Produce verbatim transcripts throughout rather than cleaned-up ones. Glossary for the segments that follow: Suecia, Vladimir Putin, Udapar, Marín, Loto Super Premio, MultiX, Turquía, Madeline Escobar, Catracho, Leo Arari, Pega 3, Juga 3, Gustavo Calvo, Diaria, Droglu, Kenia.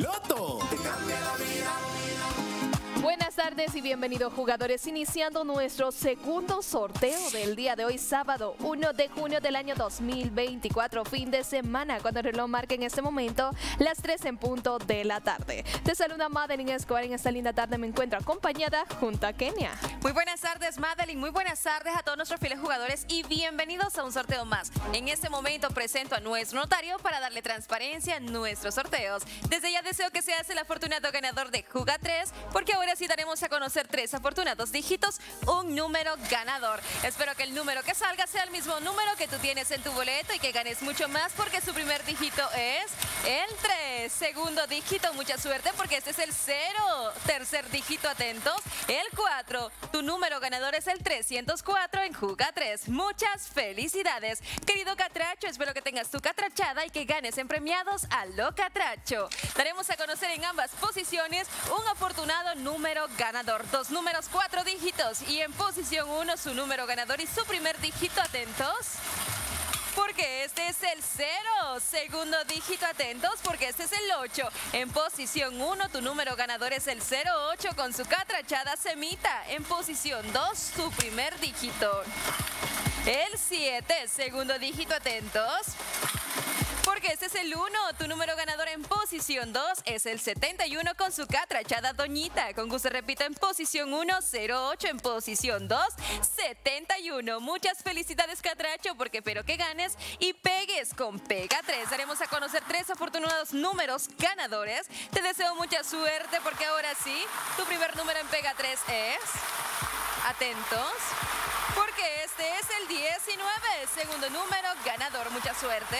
Loto. Te cambia la vida. Buenas tardes y bienvenidos jugadores, iniciando nuestro segundo sorteo del día de hoy, sábado uno de junio del año dos mil veinticuatro, fin de semana, cuando el reloj marca en este momento las tres en punto de la tarde. Te saluda Madeline Escobar, en esta linda tarde me encuentro acompañada junto a Kenia. Muy buenas tardes Madeline, muy buenas tardes a todos nuestros fieles jugadores y bienvenidos a un sorteo más. En este momento presento a nuestro notario para darle transparencia a nuestros sorteos. Desde ya deseo que seas el afortunado ganador de Juga tres, porque ahora sí daremos a conocer tres afortunados dígitos, un número ganador. Espero que el número que salga sea el mismo número que tú tienes en tu boleto y que ganes mucho más, porque su primer dígito es el tres. Segundo dígito, mucha suerte porque este es el cero. Tercer dígito, atentos, el cuatro. Tu número ganador es el trescientos cuatro en Juga tres. Muchas felicidades. Querido Catracho, espero que tengas tu catrachada y que ganes en premiados a lo Catracho. Daremos a conocer en ambas posiciones un afortunado número ganador. Dos números, cuatro dígitos. Y en posición uno, su número ganador y su primer dígito. Atentos, porque este es el cero. Segundo dígito, atentos, porque este es el ocho. En posición uno, tu número ganador es el cero ocho con su catrachada semita. En posición dos, su primer dígito. El siete, segundo dígito, atentos, porque este es el uno. Tu número ganador en posición dos es el setenta y uno con su catrachada doñita. Con gusto repito, en posición uno, cero ocho. En posición dos, setenta y uno. Muchas felicidades Catracho, porque espero que ganes y pegues con Pega tres. Daremos a conocer tres afortunados números ganadores. Te deseo mucha suerte porque ahora sí, tu primer número en Pega tres es... Atentos, porque este es el diecinueve. Segundo número ganador, mucha suerte.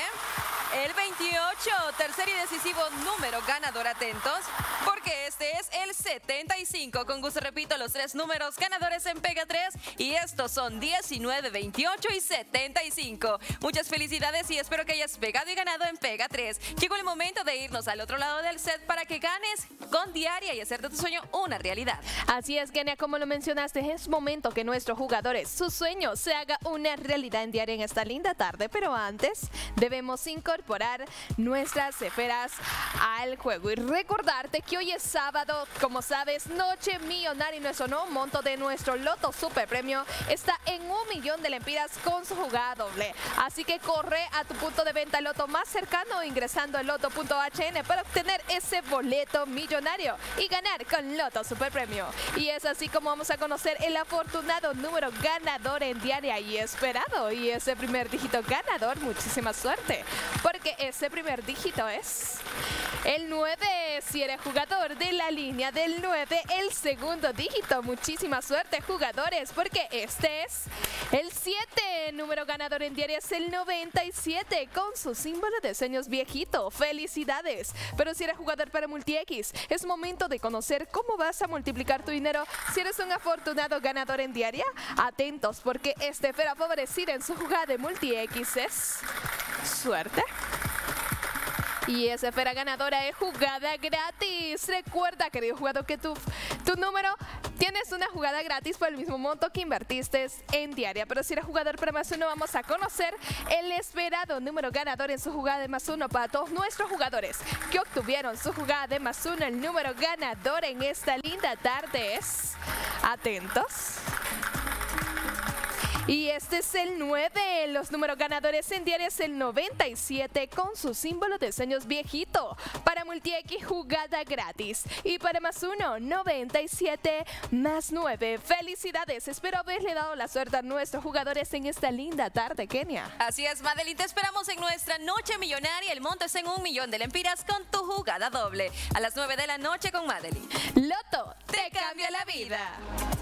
El veintiocho, tercer y decisivo número ganador, atentos, porque este es el setenta y cinco. Con gusto repito los tres números ganadores en Pega tres y estos son diecinueve, veintiocho y setenta y cinco. Muchas felicidades y espero que hayas pegado y ganado en Pega tres. Llegó el momento de irnos al otro lado del set para que ganes con Diaria y hacer de tu sueño una realidad. Así es, Kenia, como lo mencionaste, es momento que nuestros jugadores, su sueño se haga una realidad en Diaria en esta linda tarde, pero antes debemos incorporar incorporar nuestras esferas al juego y recordarte que hoy es sábado, como sabes, noche millonaria y nuestro nuevo monto de nuestro Loto Super Premio está en un millón de lempiras con su jugada doble, así que corre a tu punto de venta Loto más cercano ingresando a loto punto h n para obtener ese boleto millonario y ganar con Loto Super Premio. Y es así como vamos a conocer el afortunado número ganador en Diaria y esperado, y ese primer dígito ganador, muchísima suerte, porque ese primer dígito es el nueve. Si eres jugador de la línea del nueve, el segundo dígito, muchísima suerte jugadores, porque este es el siete. Número ganador en Diaria es el noventa y siete con su símbolo de sueños viejito. Felicidades. Pero si eres jugador para MultiX, es momento de conocer cómo vas a multiplicar tu dinero si eres un afortunado ganador en Diaria. Atentos, porque este esfera favorecida en su jugada de MultiX es... suerte. Y esa esfera ganadora es jugada gratis. Recuerda, querido jugador, que tu, tu número tienes una jugada gratis por el mismo monto que invertiste en Diaria. Pero si eres jugador para más uno, vamos a conocer el esperado número ganador en su jugada de más uno para todos nuestros jugadores que obtuvieron su jugada de más uno. El número ganador en esta linda tarde es... atentos, y este es el nueve. Los números ganadores en Diaria es el noventa y siete con su símbolo de sueños viejito. Para MultiX, jugada gratis. Y para más uno, noventa y siete más nueve. Felicidades. Espero haberle dado la suerte a nuestros jugadores en esta linda tarde, Kenia. Así es, Madeline. Te esperamos en nuestra noche millonaria. El monto es en un millón de lempiras con tu jugada doble. A las nueve de la noche con Madeline. Loto, te cambia la vida.